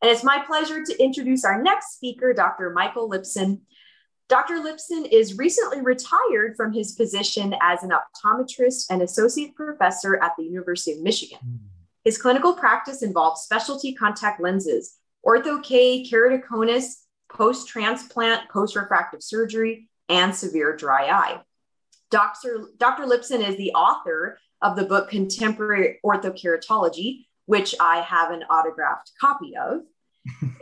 And it's my pleasure to introduce our next speaker, Dr. Michael Lipson. Dr. Lipson is recently retired from his position as an optometrist and associate professor at the University of Michigan. His clinical practice involves specialty contact lenses, ortho-K, keratoconus, post-transplant, post-refractive surgery, and severe dry eye. Dr. Lipson is the author of the book Contemporary Orthokeratology, which I have an autographed copy of.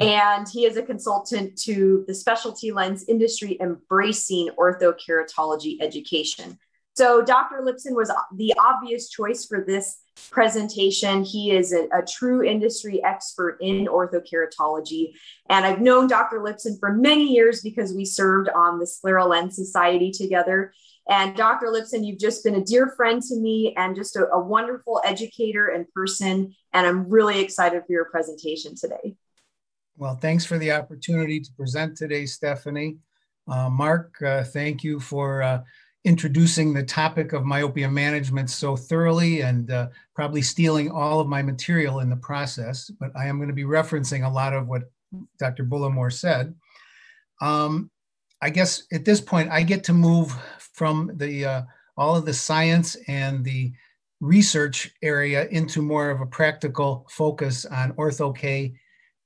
And he is a consultant to the specialty lens industry embracing orthokeratology education. So Dr. Lipson was the obvious choice for this presentation. He is a true industry expert in orthokeratology. And I've known Dr. Lipson for many years because we served on the Scleral Lens Society together. And Dr. Lipson, you've just been a dear friend to me and just a wonderful educator and person. And I'm really excited for your presentation today. Well, thanks for the opportunity to present today, Stephanie. Mark, thank you for introducing the topic of myopia management so thoroughly and probably stealing all of my material in the process, but I am going to be referencing a lot of what Dr. Bullimore said. I guess at this point, I get to move from the all of the science and the research area into more of a practical focus on ortho-K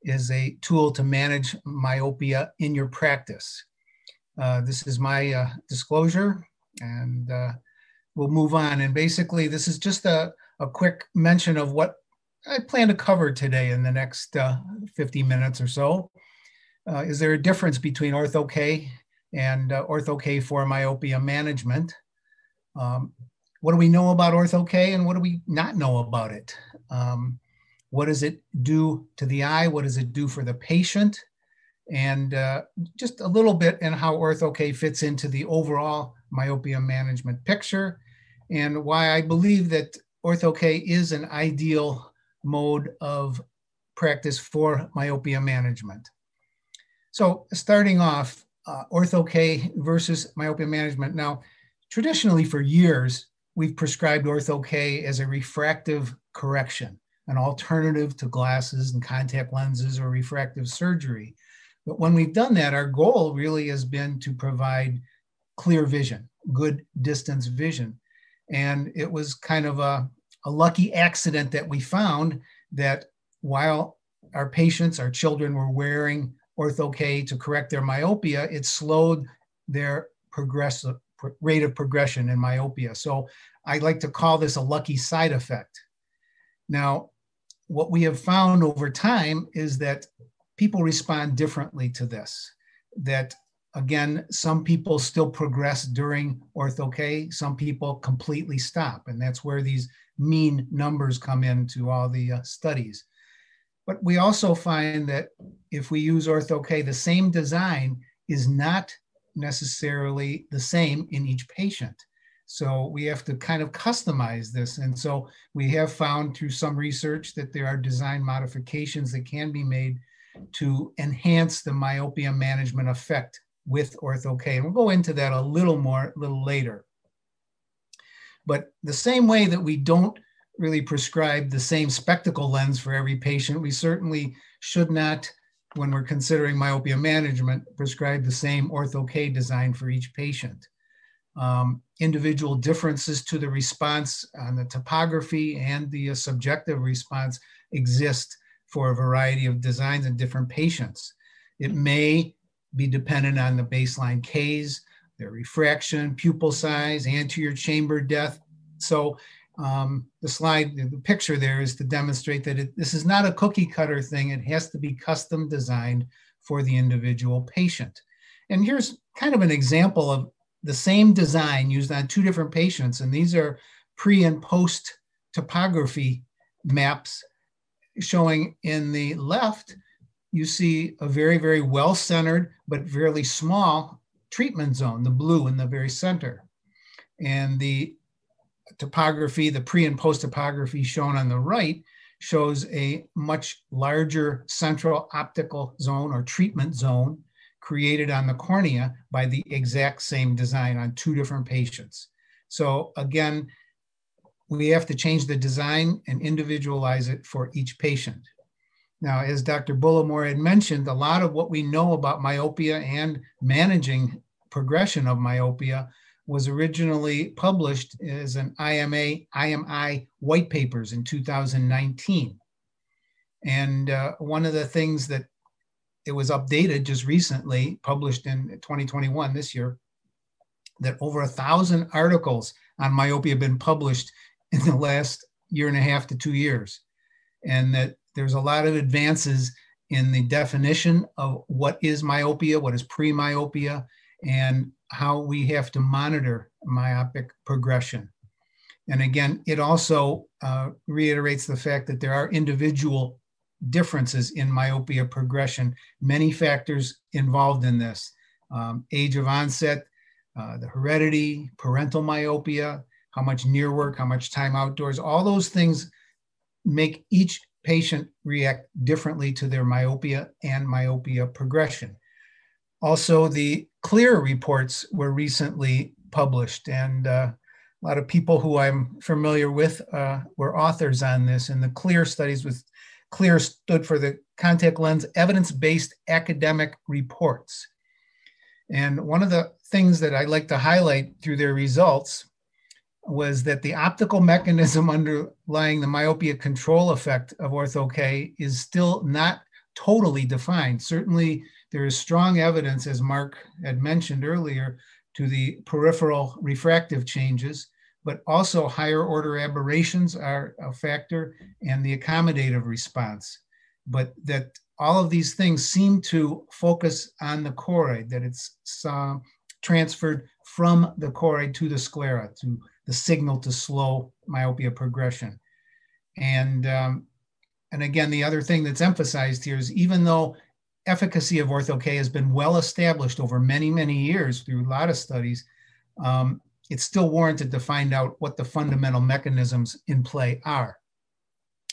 is a tool to manage myopia in your practice. This is my disclosure, and we'll move on. And basically, this is just a quick mention of what I plan to cover today in the next 50 minutes or so. Is there a difference between ortho-K and ortho-K for myopia management? What do we know about ortho-K and what do we not know about it? What does it do to the eye? What does it do for the patient? And just a little bit in how ortho-K fits into the overall myopia management picture and why I believe that ortho-K is an ideal mode of practice for myopia management. So starting off, ortho-K versus myopia management. Now, traditionally for years, we've prescribed ortho-K as a refractive correction, an alternative to glasses and contact lenses or refractive surgery. But when we've done that, our goal really has been to provide clear vision, good distance vision. And it was kind of a lucky accident that we found that while our patients, our children were wearing ortho-K to correct their myopia, it slowed their rate of progression in myopia. So I like to call this a lucky side effect. Now, what we have found over time is that people respond differently to this, that again, some people still progress during ortho-K, some people completely stop, and that's where these mean numbers come into all the studies. But we also find that if we use ortho-K, the same design is not necessarily the same in each patient. So we have to kind of customize this. And so we have found through some research that there are design modifications that can be made to enhance the myopia management effect with ortho-K. And we'll go into that a little later. But the same way that we don't really prescribe the same spectacle lens for every patient, we certainly should not, when we're considering myopia management, prescribe the same ortho-K design for each patient. Individual differences to the response on the topography and the subjective response exist for a variety of designs in different patients. It may be dependent on the baseline Ks, their refraction, pupil size, anterior chamber depth. So the picture there is to demonstrate that this is not a cookie cutter thing. It has to be custom designed for the individual patient. And here's kind of an example of the same design used on two different patients. And these are pre and post topography maps showing in the left, you see a very, very well-centered, but fairly small treatment zone, the blue in the very center. And the topography, the pre and post topography shown on the right shows a much larger central optical zone or treatment zone created on the cornea by the exact same design on two different patients. So again, we have to change the design and individualize it for each patient. Now, as Dr. Bullimore had mentioned, a lot of what we know about myopia and managing progression of myopia was originally published as an IMI white papers in 2019. And one of the things that it was updated just recently, published in 2021, this year, that over 1,000 articles on myopia have been published in the last year and a half to 2 years. And that there's a lot of advances in the definition of what is myopia, what is pre-myopia, and how we have to monitor myopic progression. And again, it also reiterates the fact that there are individual differences in myopia progression, many factors involved in this. Age of onset, the heredity, parental myopia, how much near work, how much time outdoors, all those things make each patient react differently to their myopia and myopia progression. Also, the CLEAR reports were recently published, and a lot of people who I'm familiar with were authors on this. And the CLEAR studies with CLEAR stood for the Contact Lens Evidence-Based Academic Reports. And one of the things that I'd like to highlight through their results was that the optical mechanism underlying the myopia control effect of Ortho-K is still not totally defined. Certainly, there is strong evidence, as Mark had mentioned earlier, to the peripheral refractive changes, but also higher order aberrations are a factor, and the accommodative response. But that all of these things seem to focus on the choroid, that it's transferred from the choroid to the sclera, to the signal to slow myopia progression. And again, the other thing that's emphasized here is even though efficacy of Ortho-K has been well established over many, many years through a lot of studies, it's still warranted to find out what the fundamental mechanisms in play are.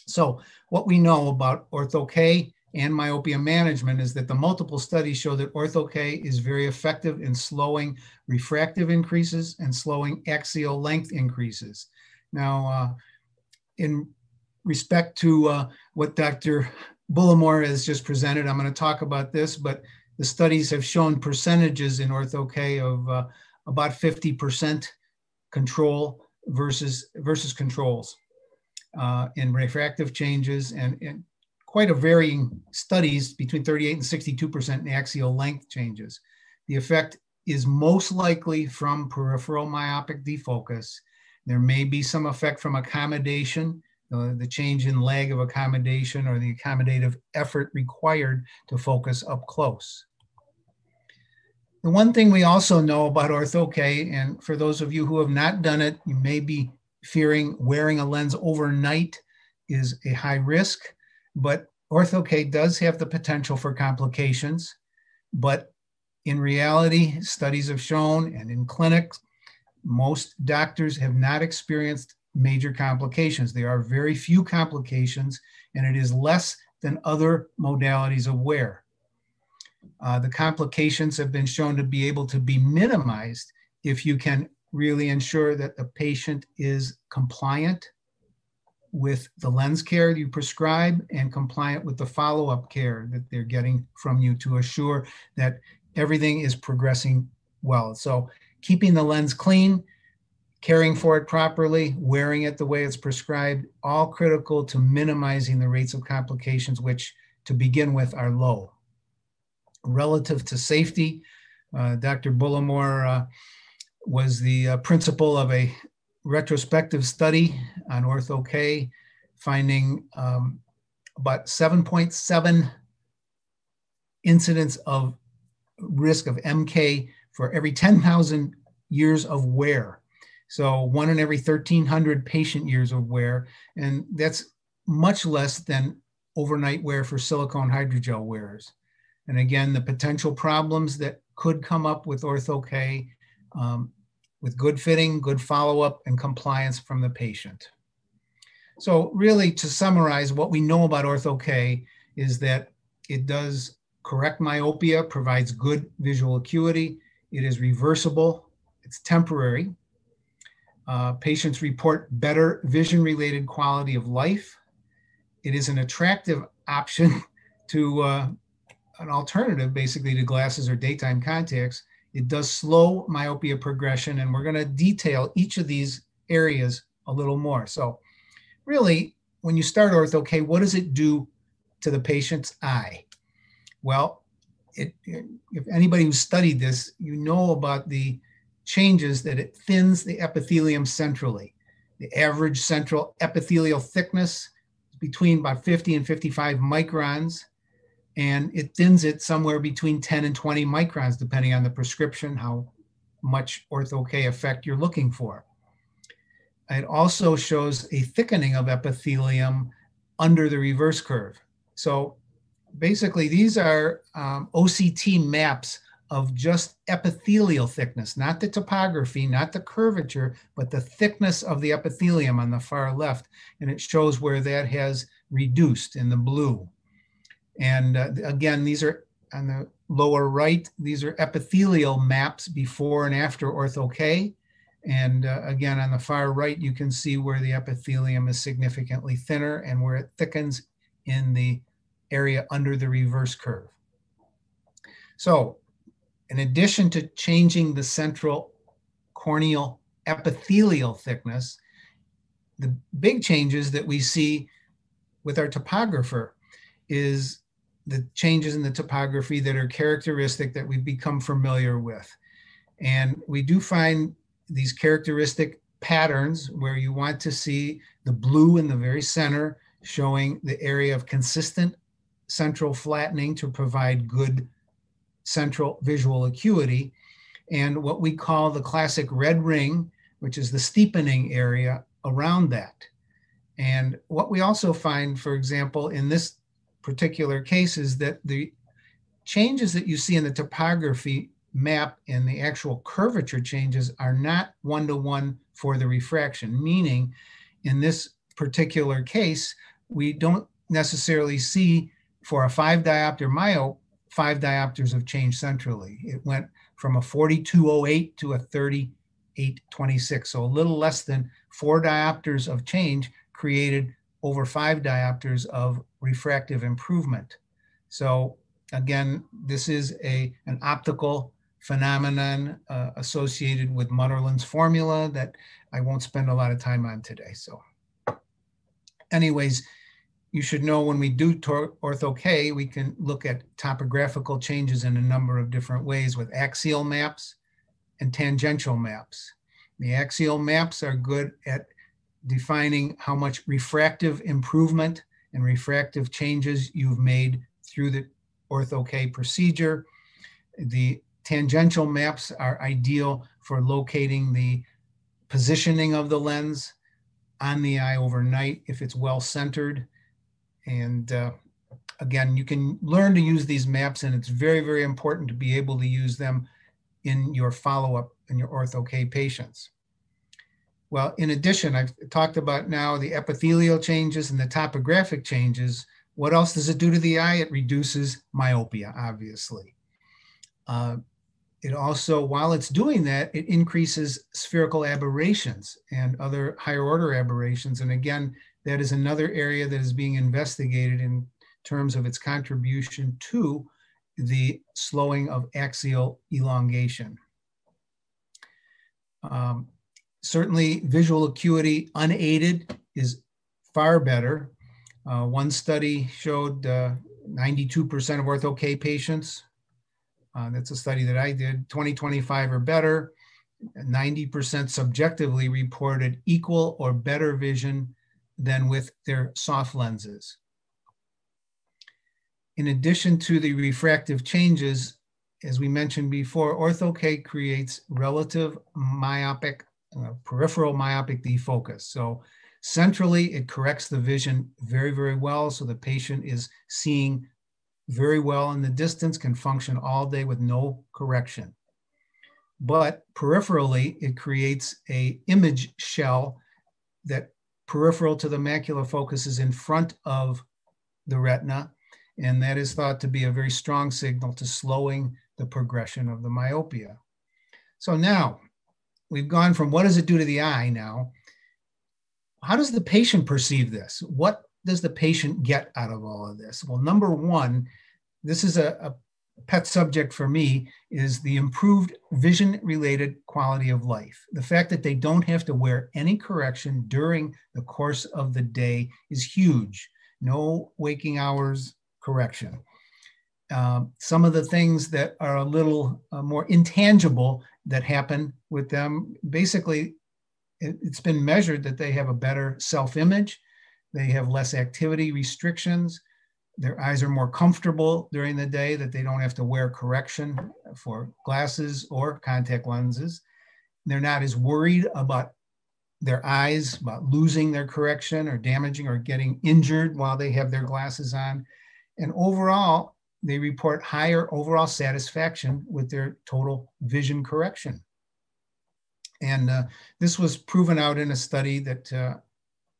So what we know about Ortho-K and myopia management is that the multiple studies show that Ortho-K is very effective in slowing refractive increases and slowing axial length increases. Now, in respect to what Dr. Bullimore has just presented, I'm going to talk about this, but the studies have shown percentages in Ortho-K of about 50% control versus controls in refractive changes, and in quite a varying studies between 38 and 62% in axial length changes. The effect is most likely from peripheral myopic defocus. There may be some effect from accommodation, the change in lag of accommodation or the accommodative effort required to focus up close. The one thing we also know about Ortho-K, and for those of you who have not done it, you may be fearing wearing a lens overnight is a high risk, but Ortho-K does have the potential for complications. But in reality, studies have shown, and in clinics, most doctors have not experienced major complications. There are very few complications, and it is less than other modalities of wear. The complications have been shown to be able to be minimized if you can really ensure that the patient is compliant with the lens care you prescribe and compliant with the follow-up care that they're getting from you to assure that everything is progressing well. So keeping the lens clean, caring for it properly, wearing it the way it's prescribed, all critical to minimizing the rates of complications, which to begin with are low. Relative to safety, Dr. Bullimore was the principal of a retrospective study on Ortho-K, finding about 7.7 incidents of risk of MK for every 10,000 years of wear. So one in every 1,300 patient years of wear, and that's much less than overnight wear for silicone hydrogel wearers. And again, the potential problems that could come up with Ortho-K with good fitting, good follow-up, and compliance from the patient. So really, to summarize, what we know about Ortho-K is that it does correct myopia, provides good visual acuity, it is reversible, it's temporary. Patients report better vision-related quality of life. It is an attractive option to an alternative, basically, to glasses or daytime contacts. It does slow myopia progression, and we're going to detail each of these areas a little more. So really, when you start ortho-K, what does it do to the patient's eye? Well, if anybody who studied this, you know about the changes that it thins the epithelium centrally. The average central epithelial thickness is between about 50 and 55 microns, and it thins it somewhere between 10 and 20 microns, depending on the prescription, how much ortho-K effect you're looking for. It also shows a thickening of epithelium under the reverse curve. So basically, these are OCT maps of just epithelial thickness, not the topography, not the curvature, but the thickness of the epithelium on the far left. And it shows where that has reduced in the blue. And again, these are on the lower right, these are epithelial maps before and after ortho-K. And again, on the far right, you can see where the epithelium is significantly thinner and where it thickens in the area under the reverse curve. So in addition to changing the central corneal epithelial thickness, the big changes that we see with our topographer is the changes in the topography that are characteristic that we've become familiar with. And we do find these characteristic patterns where you want to see the blue in the very center showing the area of consistent central flattening to provide good central visual acuity, and what we call the classic red ring, which is the steepening area around that. And what we also find, for example, in this particular case is that the changes that you see in the topography map and the actual curvature changes are not one-to-one for the refraction, meaning in this particular case, we don't necessarily see for a 5-diopter myope, 5 diopters of change centrally. It went from a 42.08 to a 38.26, so a little less than 4 diopters of change created over 5 diopters of refractive improvement. So again, this is an optical phenomenon associated with Mutterland's formula that I won't spend a lot of time on today. So anyways, you should know when we do ortho-K, we can look at topographical changes in a number of different ways with axial maps and tangential maps. The axial maps are good at defining how much refractive improvement and refractive changes you've made through the ortho-K procedure. The tangential maps are ideal for locating the positioning of the lens on the eye overnight if it's well centered. And again, you can learn to use these maps, and it's very, very important to be able to use them in your follow-up in your ortho-K patients. Well, in addition, I've talked about now the epithelial changes and the topographic changes. What else does it do to the eye? It reduces myopia, obviously. It also, while it's doing that, it increases spherical aberrations and other higher order aberrations. And again, that is another area that is being investigated in terms of its contribution to the slowing of axial elongation. Certainly, visual acuity unaided is far better. One study showed 92% of ortho-K patients. That's a study that I did, 20/25 or better. 90% subjectively reported equal or better vision than with their soft lenses. In addition to the refractive changes, as we mentioned before, ortho-K creates relative myopic peripheral myopic defocus. So centrally, it corrects the vision very, very well. So the patient is seeing very well in the distance, can function all day with no correction. But peripherally, it creates an image shell that peripheral to the macular focus is in front of the retina. And that is thought to be a very strong signal to slowing the progression of the myopia. So now, we've gone from what does it do to the eye now? How does the patient perceive this? What does the patient get out of all of this? Well, number one, this is a pet subject for me, is the improved vision-related quality of life. The fact that they don't have to wear any correction during the course of the day is huge. No waking hours correction. Some of the things that are a little more intangible that happen with them, basically, it's been measured that they have a better self-image, they have less activity restrictions, their eyes are more comfortable during the day, that they don't have to wear correction for glasses or contact lenses. They're not as worried about their eyes, about losing their correction or damaging or getting injured while they have their glasses on. And overall, they report higher overall satisfaction with their total vision correction. And this was proven out in a study that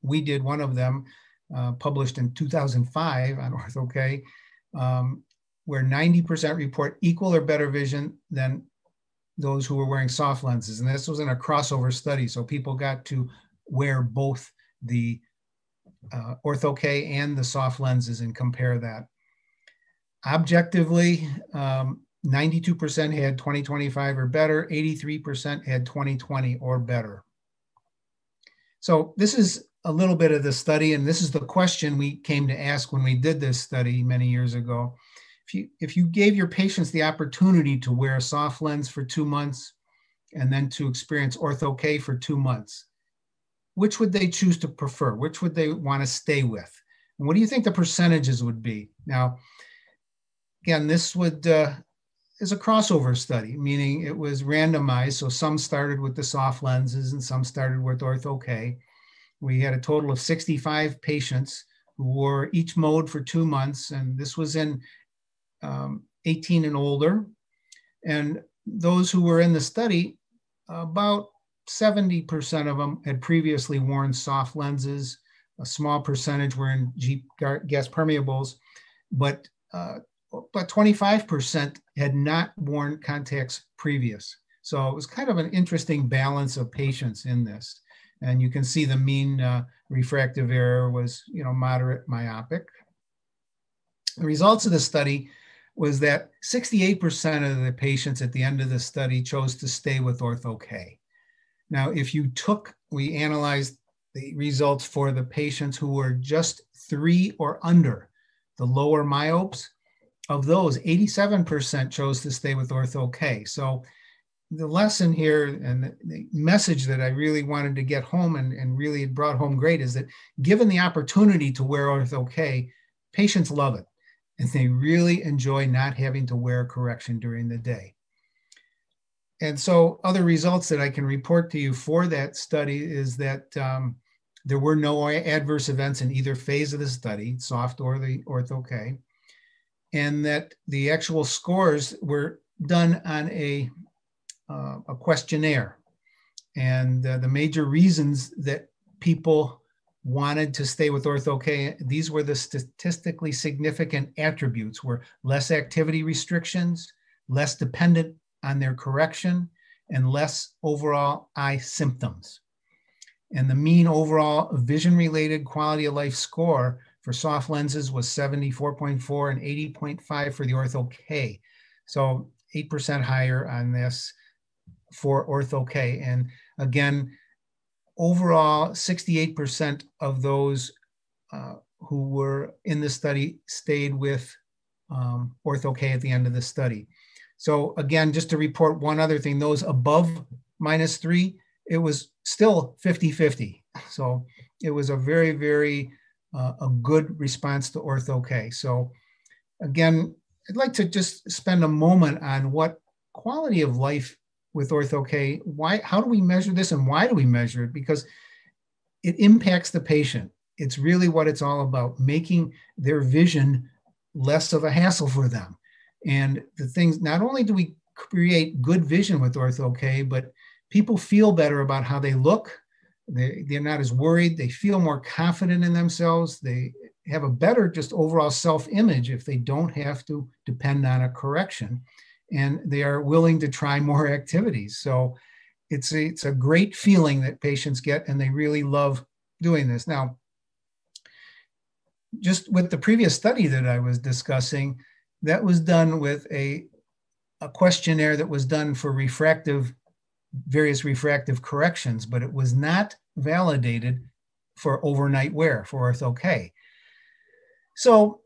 we did, one of them, published in 2005 on OrthoK, where 90% report equal or better vision than those who were wearing soft lenses. And this was in a crossover study. So people got to wear both the OrthoK and the soft lenses and compare that. Objectively, 92% had 20/25 or better, 83% had 20/20 or better. So this is a little bit of the study, and this is the question we came to ask when we did this study many years ago. If you gave your patients the opportunity to wear a soft lens for 2 months and then to experience OrthoK for 2 months, which would they choose to prefer? Which would they want to stay with? And what do you think the percentages would be? Now, again, this is a crossover study, meaning it was randomized. So some started with the soft lenses and some started with OrthoK. We had a total of 65 patients who wore each mode for 2 months, and this was in 18 and older. And those who were in the study, about 70% of them had previously worn soft lenses. A small percentage were in gas permeables, but 25% had not worn contacts previous. So it was kind of an interesting balance of patients in this. And you can see the mean refractive error was, moderate myopic. The results of the study was that 68% of the patients at the end of the study chose to stay with OrthoK. Now, if you we analyzed the results for the patients who were just 3 or under, the lower myopes. Of those, 87% chose to stay with OrthoK. So the lesson here and the message that I really wanted to get home and really brought home great is that given the opportunity to wear OrthoK, patients love it. And they really enjoy not having to wear correction during the day. And so other results that I can report to you for that study is that there were no adverse events in either phase of the study, soft or the OrthoK. And that the actual scores were done on a questionnaire. And the major reasons that people wanted to stay with OrthoK, these were the statistically significant attributes, were less activity restrictions, less dependent on their correction, and less overall eye symptoms. And the mean overall vision-related quality of life score for soft lenses was 74.4 and 80.5 for the OrthoK. So 8% higher on this for OrthoK. And again, overall, 68% of those who were in the study stayed with OrthoK at the end of the study. So again, just to report one other thing, those above -3, it was still 50-50. So it was a very, very a good response to OrthoK. So again, I'd like to just spend a moment on what quality of life with OrthoK, how do we measure this and why do we measure it? Because it impacts the patient. It's really what it's all about, making their vision less of a hassle for them. And the things, not only do we create good vision with OrthoK, but people feel better about how they look. They're not as worried. They feel more confident in themselves. They have a better just overall self-image if they don't have to depend on a correction. And they are willing to try more activities. So it's a great feeling that patients get, and they really love doing this. Now, just with the previous study that I was discussing, that was done with a questionnaire that was done for refractive, various refractive corrections, but it was not validated for overnight wear, for ortho-K. So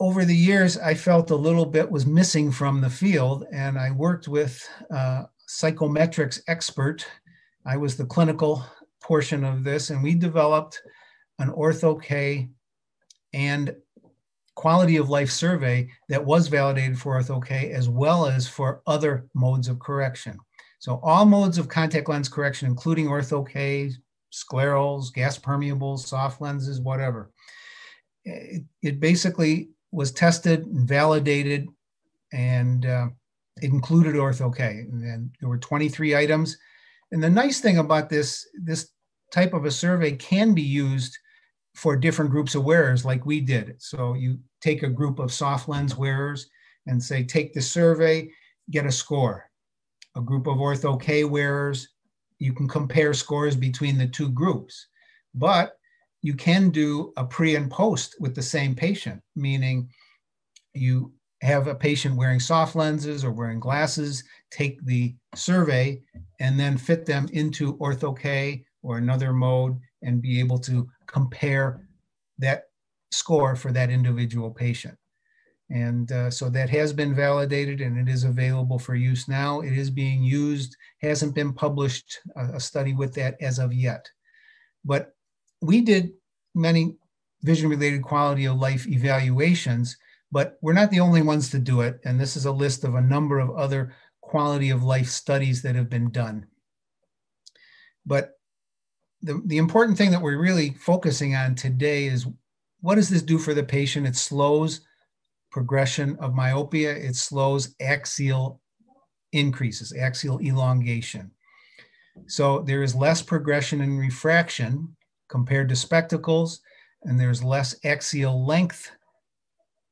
over the years, I felt a little bit was missing from the field, and I worked with a psychometrics expert. I was the clinical portion of this, and we developed an ortho-K and quality of life survey that was validated for ortho-K as well as for other modes of correction. So all modes of contact lens correction, including ortho-K, sclerals, gas permeables, soft lenses, whatever. It basically was tested and validated, and included ortho-K. And there were 23 items. And the nice thing about this type of a survey can be used for different groups of wearers like we did. So you take a group of soft lens wearers and say, take the survey, get a score. A group of ortho-K wearers, you can compare scores between the two groups. But you can do a pre and post with the same patient, meaning you have a patient wearing soft lenses or wearing glasses, take the survey, and then fit them into ortho-K or another mode and be able to compare that score for that individual patient. And so that has been validated, and it is available for use now. It is being used, hasn't been published a study with that as of yet. But we did many vision-related quality of life evaluations, but we're not the only ones to do it. And this is a list of a number of other quality of life studies that have been done. But the important thing that we're really focusing on today is, what does this do for the patient? It slows progression of myopia. It slows axial increases, axial elongation. So there is less progression in refraction compared to spectacles, and there's less axial length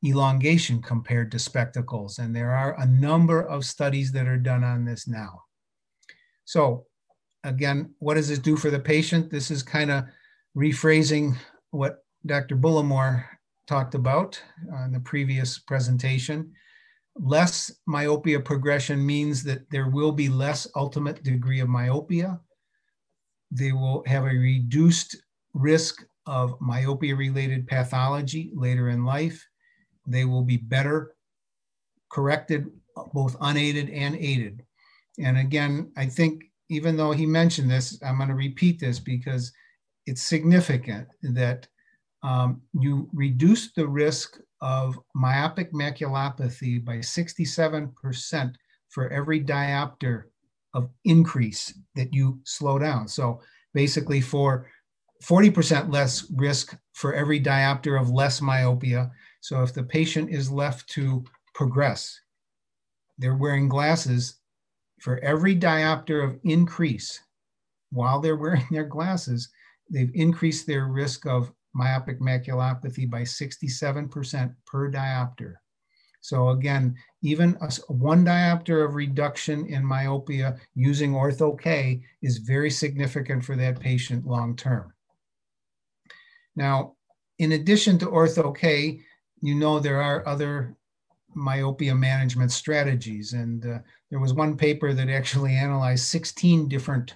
elongation compared to spectacles. And there are a number of studies that are done on this now. So again, what does this do for the patient? This is kind of rephrasing what Dr. Bullimore talked about in the previous presentation. Less myopia progression means that there will be less ultimate degree of myopia. They will have a reduced risk of myopia-related pathology later in life. They will be better corrected, both unaided and aided. And again, I think even though he mentioned this, I'm going to repeat this because it's significant that you reduce the risk of myopic maculopathy by 67% for every diopter of increase that you slow down. So basically for 40% less risk for every diopter of less myopia. So if the patient is left to progress, they're wearing glasses, for every diopter of increase while they're wearing their glasses, they've increased their risk of myopic maculopathy by 67% per diopter. So again, even one diopter of reduction in myopia using ortho-K is very significant for that patient long-term. Now, in addition to ortho-K, you know there are other myopia management strategies. And there was one paper that actually analyzed 16 different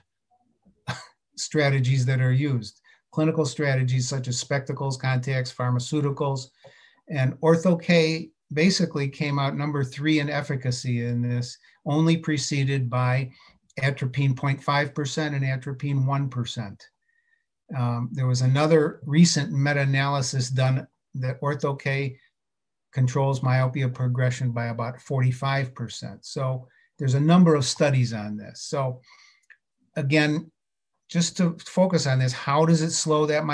strategies that are used. Clinical strategies such as spectacles, contacts, pharmaceuticals, and ortho-K basically came out number 3 in efficacy in this, only preceded by atropine 0.5% and atropine 1%. There was another recent meta-analysis done that ortho-K controls myopia progression by about 45%. So there's a number of studies on this. So again, just to focus on this, how does it slow that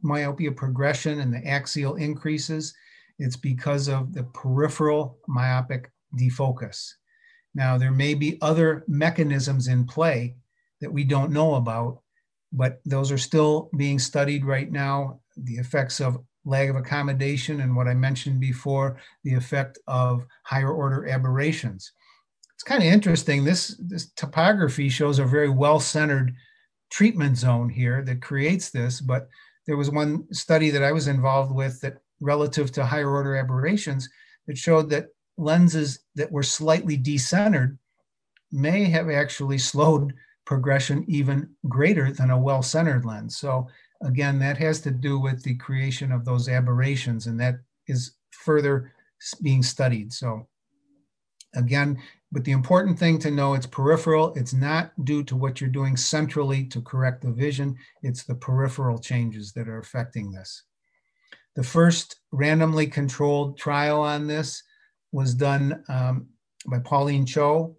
myopia progression and the axial increases? It's because of the peripheral myopic defocus. Now, there may be other mechanisms in play that we don't know about, but those are still being studied right now. The effects of lag of accommodation and what I mentioned before, the effect of higher order aberrations. It's kind of interesting. This topography shows a very well-centered treatment zone here that creates this, but there was one study that I was involved with that relative to higher order aberrations that showed that lenses that were slightly decentered may have actually slowed progression even greater than a well-centered lens. So again, that has to do with the creation of those aberrations, and that is further being studied. So again, but the important thing to know, it's peripheral. It's not due to what you're doing centrally to correct the vision. It's the peripheral changes that are affecting this. The first randomly controlled trial on this was done by Pauline Cho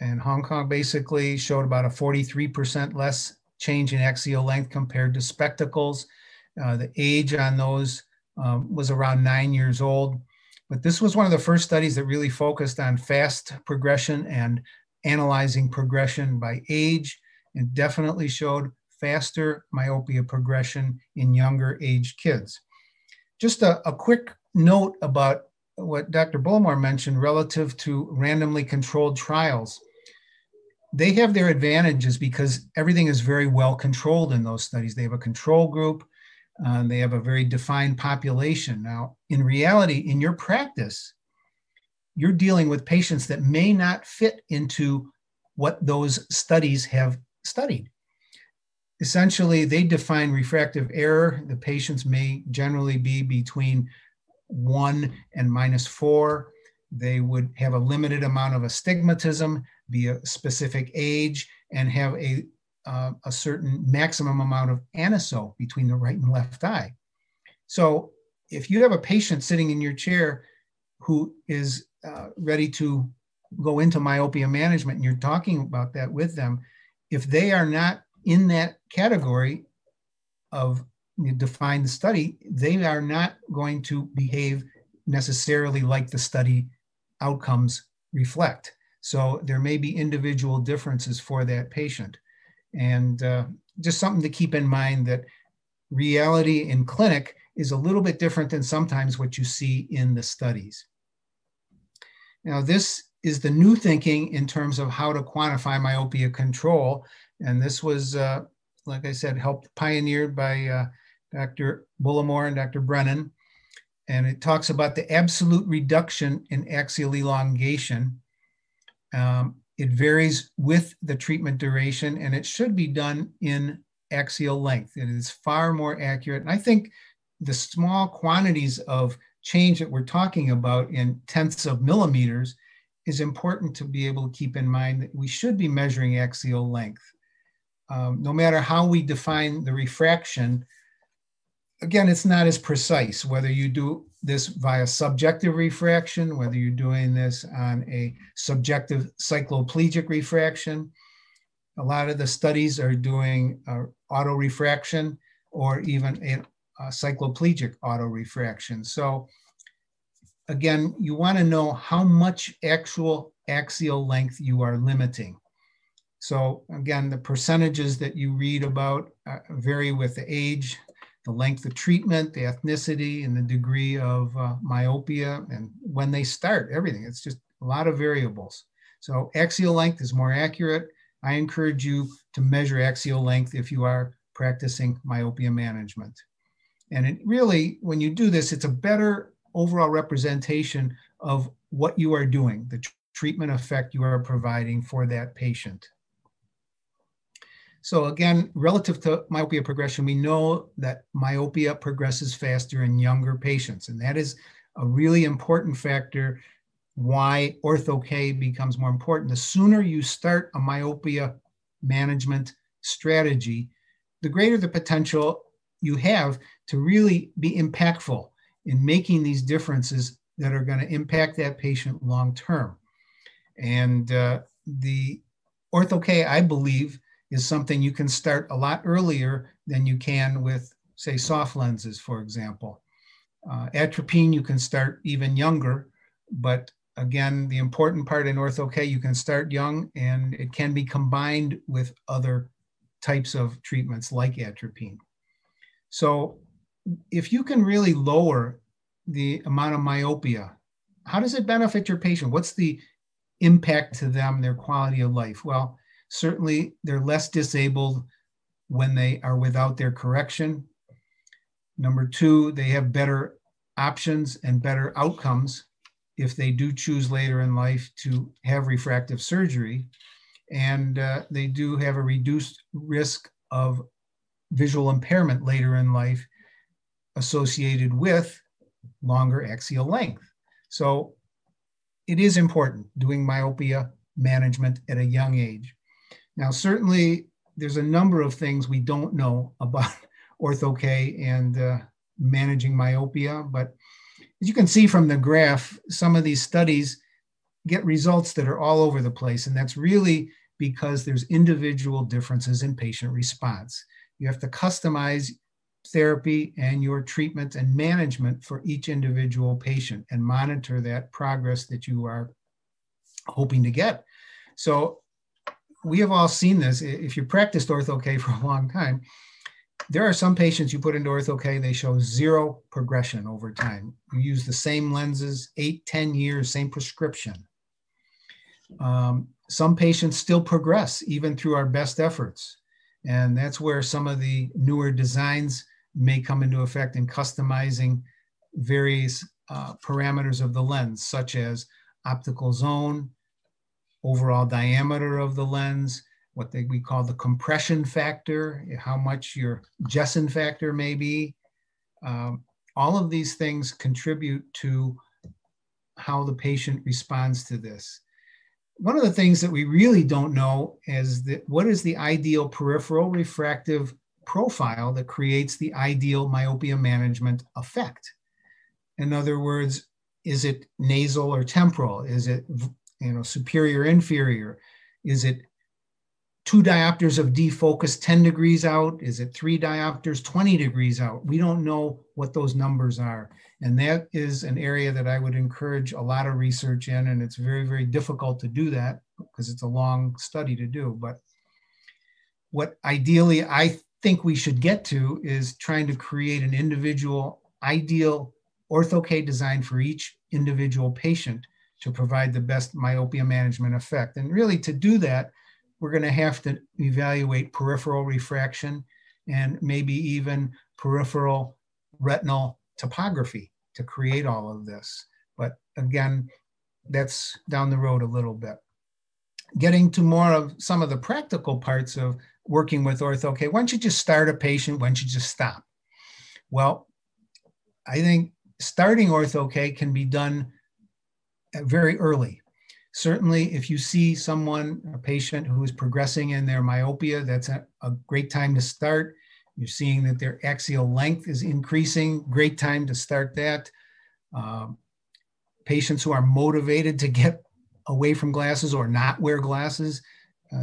in Hong Kong. Basically showed about a 43% less change in axial length compared to spectacles. The age on those was around 9 years old. But this was one of the first studies that really focused on fast progression and analyzing progression by age, and definitely showed faster myopia progression in younger age kids. Just a quick note about what Dr. Bullimore mentioned relative to randomly controlled trials. They have their advantages because everything is very well controlled in those studies. They have a control group. They have a very defined population. Now, in reality, in your practice, you're dealing with patients that may not fit into what those studies have studied. Essentially, they define refractive error. The patients may generally be between 1 and -4. They would have a limited amount of astigmatism, be a specific age, and have a certain maximum amount of aniso between the right and left eye. So if you have a patient sitting in your chair who is ready to go into myopia management, and you're talking about that with them, if they are not in that category of defined study, they are not going to behave necessarily like the study outcomes reflect. So there may be individual differences for that patient. And just something to keep in mind, that reality in clinic is a little bit different than sometimes what you see in the studies. Now, this is the new thinking in terms of how to quantify myopia control. And this was, like I said, helped pioneered by Dr. Bullimore and Dr. Brennan. And it talks about the absolute reduction in axial elongation. It varies with the treatment duration, and it should be done in axial length. It is far more accurate. And I think the small quantities of change that we're talking about in tenths of millimeters is important to be able to keep in mind that we should be measuring axial length. No matter how we define the refraction, again, it's not as precise, whether you do this via subjective refraction, whether you're doing this on a subjective cycloplegic refraction. A lot of the studies are doing auto refraction or even a cycloplegic auto refraction. So again, you want to know how much actual axial length you are limiting. So again, the percentages that you read about vary with the age, the length of treatment, the ethnicity, and the degree of myopia, and when they start, everything. It's just a lot of variables. So axial length is more accurate. I encourage you to measure axial length if you are practicing myopia management. And it really, when you do this, it's a better overall representation of what you are doing, the treatment effect you are providing for that patient. So again, relative to myopia progression, we know that myopia progresses faster in younger patients. And that is a really important factor why ortho-K becomes more important. The sooner you start a myopia management strategy, the greater the potential you have to really be impactful in making these differences that are going to impact that patient long-term. And the ortho-K, I believe, is something you can start a lot earlier than you can with, say, soft lenses, for example. Atropine, you can start even younger, but again, the important part in ortho-K, you can start young, and it can be combined with other types of treatments like atropine. So if you can really lower the amount of myopia, how does it benefit your patient? What's the impact to them, their quality of life? Well, certainly, they're less disabled when they are without their correction. Number two, they have better options and better outcomes if they do choose later in life to have refractive surgery. And they do have a reduced risk of visual impairment later in life associated with longer axial length. So it is important doing myopia management at a young age. Now, certainly there's a number of things we don't know about ortho-K and managing myopia, but as you can see from the graph, some of these studies get results that are all over the place, and that's really because there's individual differences in patient response. You have to customize therapy and your treatment and management for each individual patient and monitor that progress that you are hoping to get. So we have all seen this. If you practiced ortho-K for a long time, there are some patients you put into ortho-K, they show zero progression over time. You use the same lenses, 8, 10 years, same prescription. Some patients still progress even through our best efforts. And that's where some of the newer designs may come into effect in customizing various parameters of the lens, such as optical zone, overall diameter of the lens, what we call the compression factor, how much your Jessen factor may be. All of these things contribute to how the patient responds to this. One of the things that we really don't know is that what is the ideal peripheral refractive profile that creates the ideal myopia management effect? In other words, is it nasal or temporal? Is it, you know, superior, inferior? Is it 2 diopters of defocus 10 degrees out? Is it 3 diopters 20 degrees out? We don't know what those numbers are. And that is an area that I would encourage a lot of research in, and it's very, very difficult to do that because it's a long study to do. But what ideally I think we should get to is trying to create an individual ideal ortho-K design for each individual patient to provide the best myopia management effect. And really to do that, we're going to have to evaluate peripheral refraction and maybe even peripheral retinal topography to create all of this. But again, that's down the road a little bit. Getting to more of some of the practical parts of working with ortho-K, once you just start a patient, once you just stop. Well, I think starting ortho-K can be done very early. Certainly, if you see someone, a patient who is progressing in their myopia, that's a great time to start. You're seeing that their axial length is increasing, great time to start that. Patients who are motivated to get away from glasses or not wear glasses,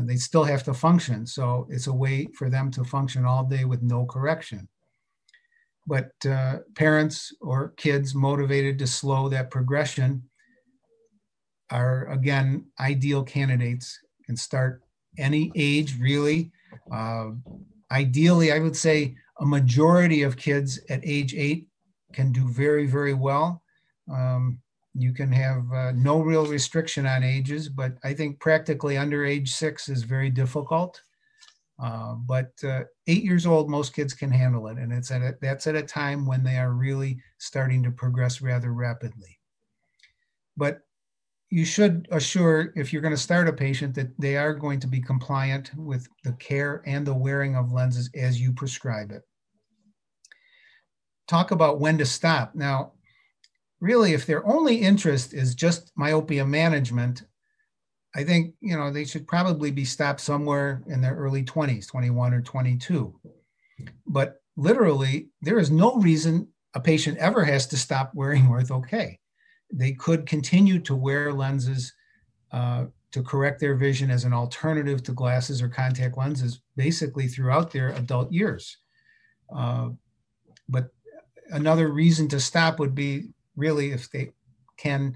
they still have to function. So it's a way for them to function all day with no correction. But parents or kids motivated to slow that progression are, again, ideal candidates. Can start any age, really. Ideally, I would say a majority of kids at age 8 can do very, very well. You can have no real restriction on ages, but I think practically under age 6 is very difficult. But 8 years old, most kids can handle it. And it's at that's at a time when they are really starting to progress rather rapidly. But you should assure, if you're going to start a patient, that they are going to be compliant with the care and the wearing of lenses as you prescribe it. Talk about when to stop. Now, really, if their only interest is just myopia management, I think, you know, they should probably be stopped somewhere in their early 20s, 21 or 22. But literally, there is no reason a patient ever has to stop wearing ortho-K. They could continue to wear lenses to correct their vision as an alternative to glasses or contact lenses basically throughout their adult years. But another reason to stop would be really if they can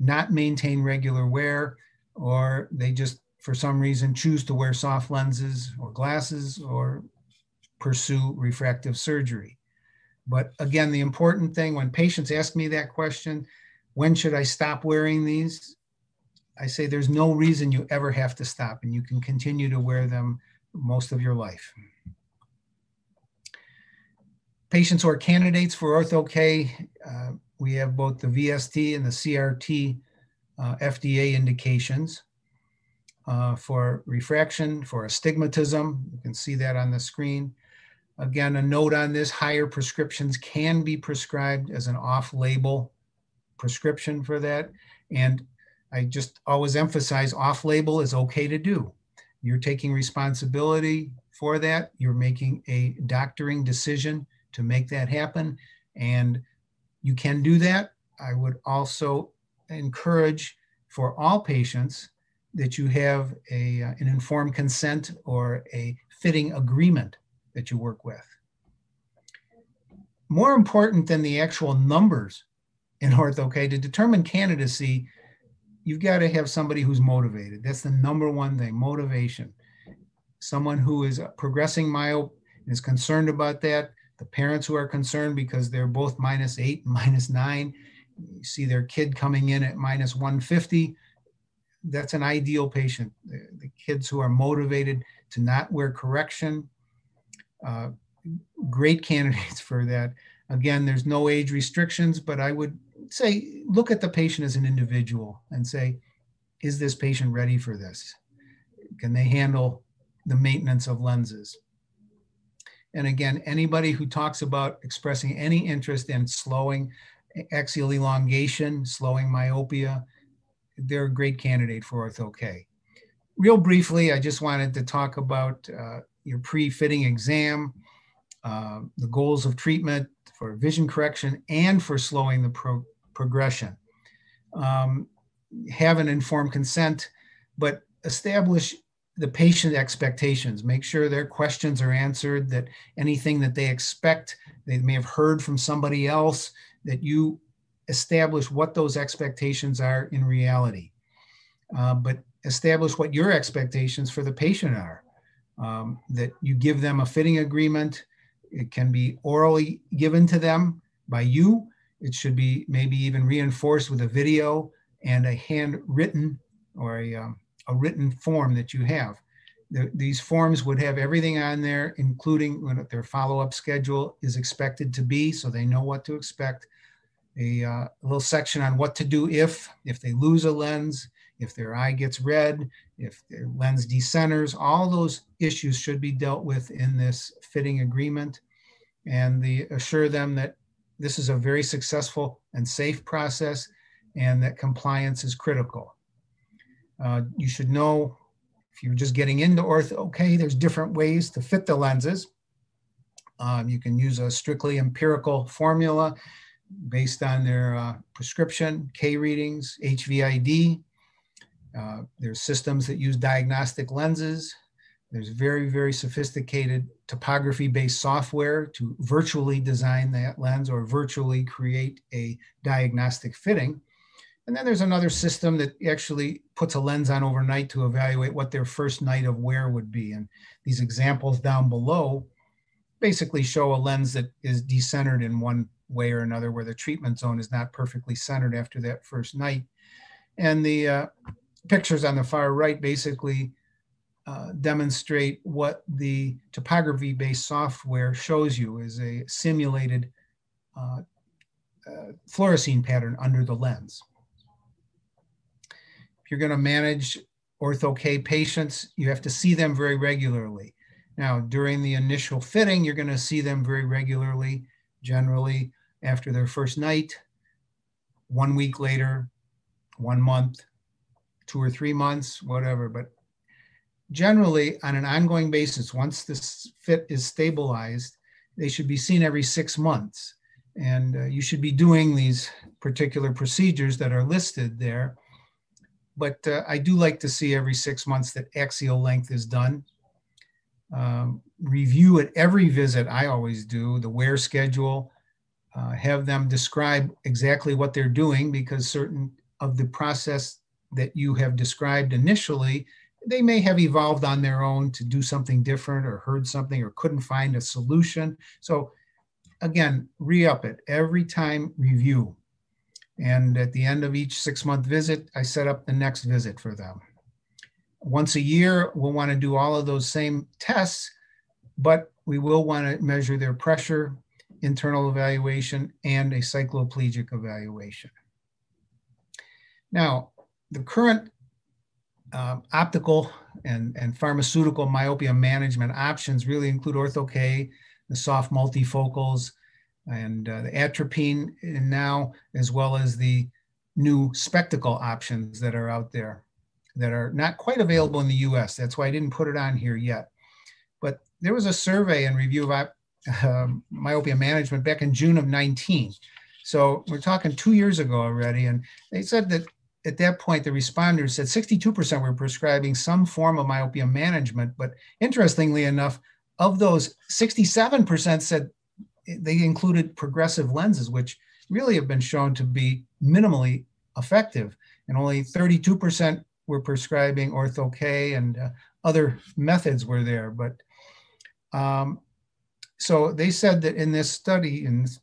not maintain regular wear, or they just for some reason choose to wear soft lenses or glasses or pursue refractive surgery. But again, the important thing when patients ask me that question, when should I stop wearing these? I say there's no reason you ever have to stop, and you can continue to wear them most of your life. Patients who are candidates for ortho-K, we have both the VST and the CRT FDA indications for refraction, for astigmatism. You can see that on the screen. Again, a note on this, higher prescriptions can be prescribed as an off-label prescription for that. And I just always emphasize off-label is okay to do. You're taking responsibility for that. You're making a doctoring decision to make that happen. And you can do that. I would also encourage for all patients that you have an informed consent or a fitting agreement that you work with. More important than the actual numbers in ortho-K, to determine candidacy, you've got to have somebody who's motivated. That's the number one thing, motivation. Someone who is progressing myope and is concerned about that. The parents who are concerned because they're both -8 and -9. You see their kid coming in at -150. That's an ideal patient. The kids who are motivated to not wear correction, great candidates for that. Again, there's no age restrictions, but I would say, look at the patient as an individual and say, is this patient ready for this? Can they handle the maintenance of lenses? And again, anybody who talks about expressing any interest in slowing axial elongation, slowing myopia, they're a great candidate for ortho-K. Real briefly, I just wanted to talk about your pre-fitting exam, the goals of treatment for vision correction and for slowing the progression. Have an informed consent, but establish the patient expectations. Make sure their questions are answered, that anything that they expect, they may have heard from somebody else, that you establish what those expectations are in reality. But establish what your expectations for the patient are. That you give them a fitting agreement. It can be orally given to them by you. It should be maybe even reinforced with a video and a handwritten or a written form that you have. These forms would have everything on there, including what their follow-up schedule is expected to be, so they know what to expect. A little section on what to do if they lose a lens, if their eye gets red, if their lens decenters, all those issues should be dealt with in this fitting agreement. And assure them that this is a very successful and safe process and that compliance is critical. You should know, if you're just getting into ortho-K, there's different ways to fit the lenses. You can use a strictly empirical formula based on their prescription, K readings, HVID. There's systems that use diagnostic lenses. There's very, very sophisticated topography-based software to virtually design that lens or virtually create a diagnostic fitting. And then there's another system that actually puts a lens on overnight to evaluate what their first night of wear would be. And these examples down below basically show a lens that is decentered in one way or another, where the treatment zone is not perfectly centered after that first night. And the pictures on the far right basically demonstrate what the topography-based software shows you is a simulated fluorescein pattern under the lens. If you're going to manage ortho-K patients, you have to see them very regularly. Now, during the initial fitting, you're going to see them very regularly, generally after their first night, 1 week later, 1 month, 2 or 3 months, whatever. But generally, on an ongoing basis, once this fit is stabilized, they should be seen every 6 months. And you should be doing these particular procedures that are listed there. But I do like to see every 6 months that axial length is done. Review at every visit, I always do, the wear schedule. Have them describe exactly what they're doing, because certain of the process that you have described initially, they may have evolved on their own to do something different or heard something or couldn't find a solution. So again, re-up it every time, review. And at the end of each 6 month visit, I set up the next visit for them. Once a year, we'll want to do all of those same tests, but we will want to measure their pressure internal evaluation and a cycloplegic evaluation. Now, the current optical and pharmaceutical myopia management options really include Ortho-K, the soft multifocals, and the atropine now, as well as the new spectacle options that are out there that are not quite available in the US. That's why I didn't put it on here yet. But there was a survey and review of myopia management back in June of 19. So we're talking 2 years ago already. And they said that at that point, the responders said 62% were prescribing some form of myopia management. But interestingly enough, of those, 67% said they included progressive lenses, which really have been shown to be minimally effective. And only 32% were prescribing Ortho-K, and other methods were there. But so they said that in this study, in this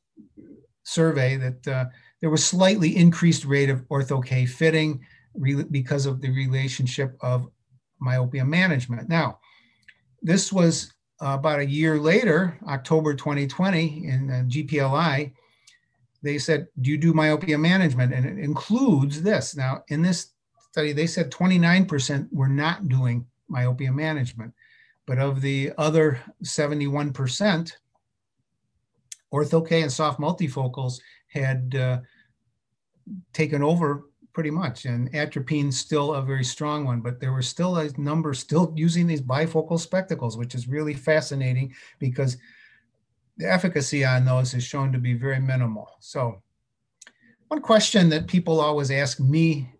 survey, that there was slightly increased rate of Ortho-K fitting because of the relationship of myopia management. Now, this was about a year later, October 2020, in GPLI. They said, do you do myopia management? And it includes this. Now, in this study, they said 29% were not doing myopia management. But of the other 71%, Ortho-K and soft multifocals had taken over pretty much. And atropine still a very strong one, but there were still a number still using these bifocal spectacles, which is really fascinating because the efficacy on those is shown to be very minimal. So one question that people always ask me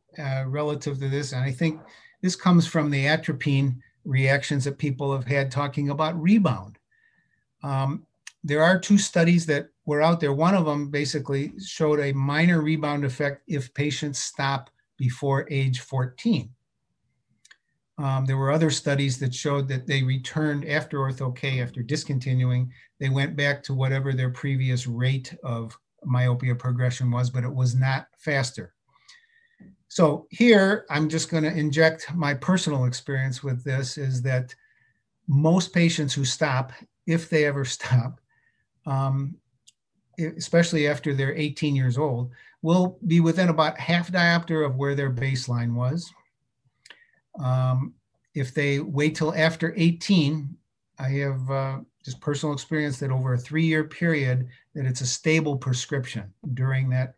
relative to this, and I think this comes from the atropine reactions that people have had talking about rebound. There are two studies that were out there. One of them basically showed a minor rebound effect if patients stop before age 14. There were other studies that showed that they returned after Ortho-K, after discontinuing, they went back to whatever their previous rate of myopia progression was, but it was not faster. So here, I'm just going to inject my personal experience with this, is that most patients who stop, if they ever stop, especially after they're 18 years old, will be within about half diopter of where their baseline was. If they wait till after 18, I have just personal experience that over a 3-year period, that it's a stable prescription during that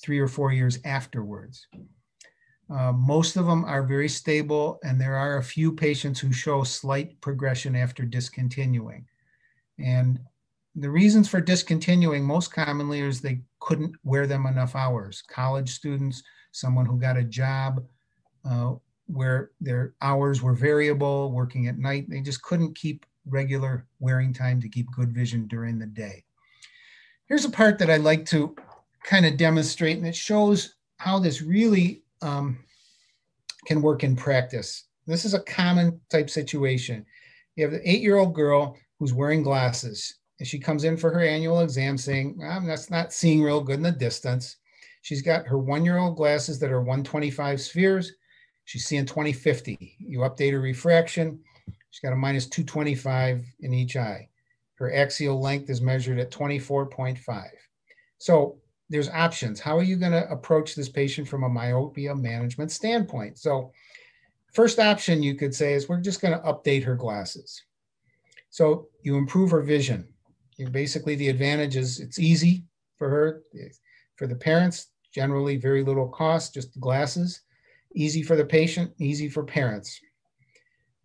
3 or 4 years afterwards. Most of them are very stable, and there are a few patients who show slight progression after discontinuing. And the reasons for discontinuing most commonly is they couldn't wear them enough hours. College students, someone who got a job where their hours were variable, working at night, they just couldn't keep regular wearing time to keep good vision during the day. Here's a part that I like to kind of demonstrate, and it shows how this really can work in practice. This is a common type situation. You have the 8-year-old girl who's wearing glasses, and she comes in for her annual exam saying, I'm not seeing real good in the distance. She's got her 1-year-old glasses that are 125 spheres. She's seeing 20/50. You update her refraction. She's got a minus 225 in each eye. Her axial length is measured at 24.5. So there's options. How are you going to approach this patient from a myopia management standpoint? So first option you could say is we're just going to update her glasses. So you improve her vision. You basically, the advantage is it's easy for her, for the parents, generally very little cost, just the glasses. Easy for the patient, easy for parents.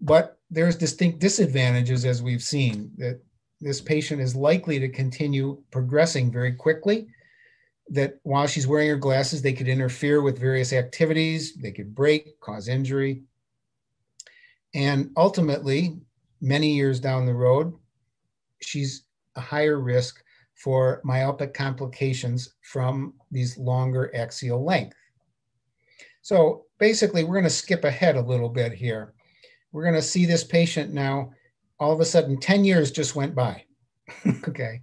But there's distinct disadvantages, as we've seen, that this patient is likely to continue progressing very quickly, that while she's wearing her glasses, they could interfere with various activities, they could break, cause injury. And ultimately, many years down the road, she's a higher risk for myopic complications from these longer axial lengths. So basically, we're going to skip ahead a little bit here. We're going to see this patient now. All of a sudden, 10 years just went by. Okay.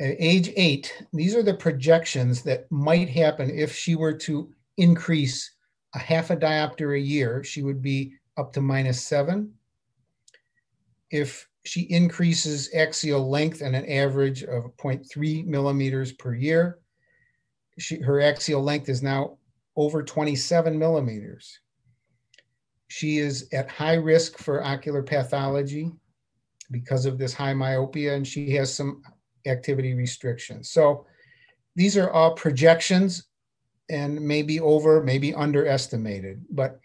At age 8, these are the projections that might happen if she were to increase a half a diopter a year. She would be up to minus 7. If She increases axial length at an average of 0.3 millimeters per year. Her axial length is now over 27 millimeters. She is at high risk for ocular pathology because of this high myopia, and she has some activity restrictions. So these are all projections and maybe over, maybe underestimated. But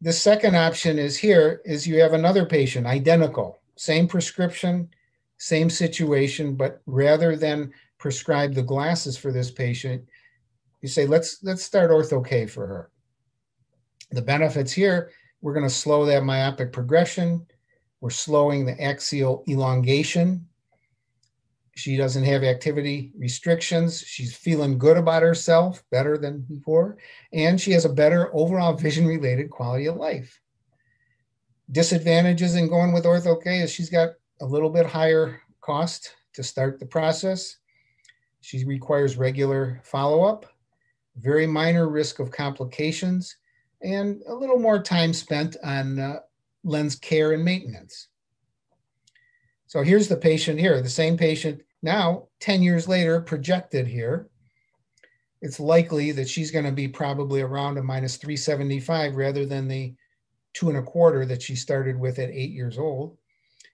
the second option is here is you have another patient, identical, same prescription, same situation, but rather than prescribe the glasses for this patient, you say, let's start Ortho-K for her. The benefits here, we're gonna slow that myopic progression. We're slowing the axial elongation. She doesn't have activity restrictions. She's feeling good about herself, better than before. And she has a better overall vision-related quality of life. Disadvantages in going with Ortho-K is she's got a little bit higher cost to start the process. She requires regular follow-up, very minor risk of complications, and a little more time spent on lens care and maintenance. So here's the patient here, the same patient now, 10 years later, projected here. It's likely that she's going to be probably around a minus 375 rather than the 2 1/4 that she started with at 8 years old.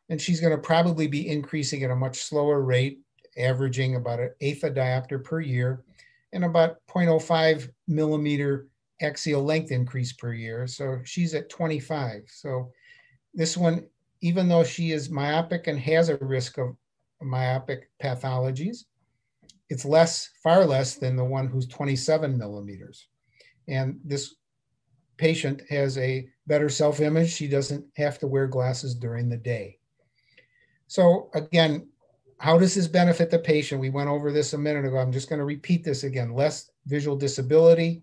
And she's going to probably be increasing at a much slower rate, averaging about 1/8 a diopter per year and about 0.05 millimeter axial length increase per year. So she's at 25. So this one, even though she is myopic and has a risk of myopic pathologies, it's less, far less than the one who's 27 millimeters. And this patient has a better self-image. She doesn't have to wear glasses during the day. So again, how does this benefit the patient? We went over this a minute ago. I'm just going to repeat this again. Less visual disability,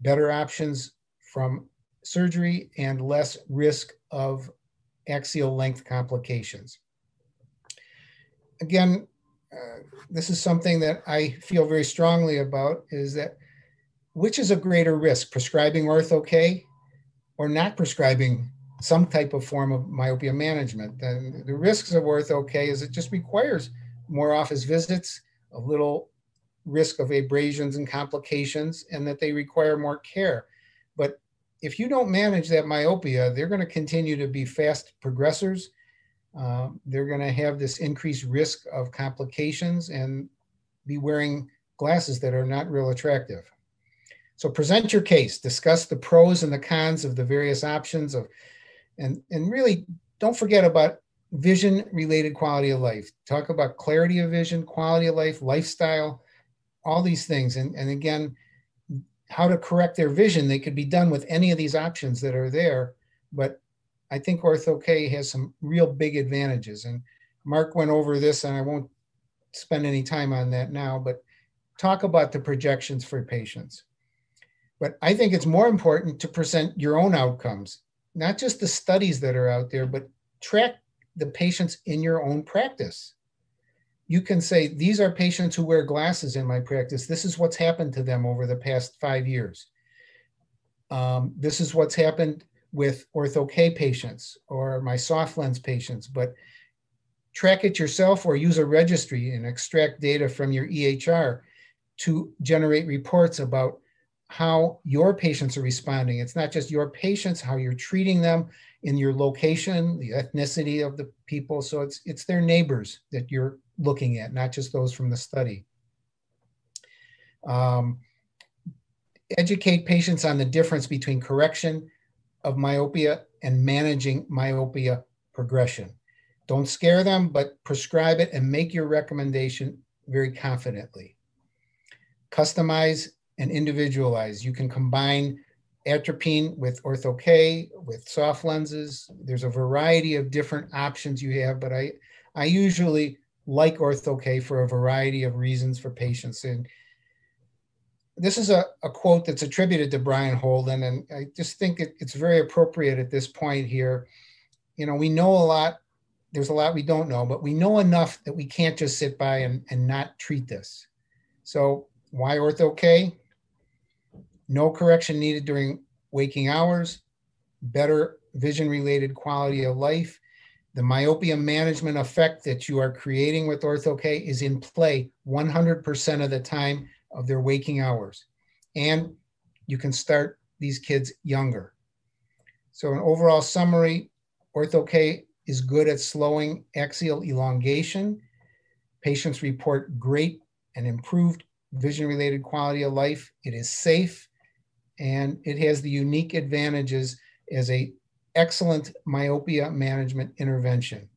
better options from surgery, and less risk of axial length complications. Again, this is something that I feel very strongly about, is that which is a greater risk, prescribing Ortho-K or not prescribing some type of form of myopia management? And the risks of Ortho-K is it just requires more office visits, a little risk of abrasions and complications, and that they require more care. But if you don't manage that myopia, they're going to continue to be fast progressors. They're going to have this increased risk of complications and be wearing glasses that are not real attractive. So present your case, discuss the pros and the cons of the various options of, and really don't forget about vision-related quality of life. Talk about clarity of vision, quality of life, lifestyle, all these things. And again, how to correct their vision. They could be done with any of these options that are there, but I think Ortho-K has some real big advantages. And Mark went over this, and I won't spend any time on that now, but talk about the projections for patients. But I think it's more important to present your own outcomes, not just the studies that are out there, but track the patients in your own practice. You can say, these are patients who wear glasses in my practice. This is what's happened to them over the past 5 years. This is what's happened with Ortho-K patients or my soft lens patients, but track it yourself or use a registry and extract data from your EHR to generate reports about how your patients are responding. It's not just your patients, how you're treating them in your location, the ethnicity of the people. So it's their neighbors that you're looking at, not just those from the study. Educate patients on the difference between correction of myopia and managing myopia progression. Don't scare them, but prescribe it and make your recommendation very confidently. Customize and individualize. You can combine atropine with Ortho-K, with soft lenses. There's a variety of different options you have, but I usually like Ortho-K for a variety of reasons for patients. And this is a quote that's attributed to Brian Holden, and I just think it's very appropriate at this point here. You know, we know a lot, there's a lot we don't know, but we know enough that we can't just sit by and not treat this. So why Ortho-K? No correction needed during waking hours, better vision-related quality of life, The myopia management effect that you are creating with Ortho-K is in play 100% of the time of their waking hours. And you can start these kids younger. So an overall summary, Ortho-K is good at slowing axial elongation. Patients report great and improved vision-related quality of life. It is safe, and it has the unique advantages as an excellent myopia management intervention.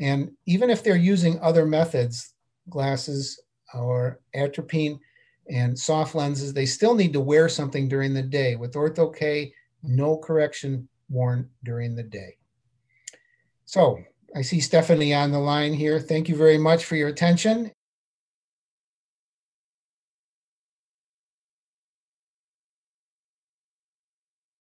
And even if they're using other methods, glasses or atropine and soft lenses, they still need to wear something during the day. With Ortho-K, no correction worn during the day. So I see Stephanie on the line here. Thank you very much for your attention.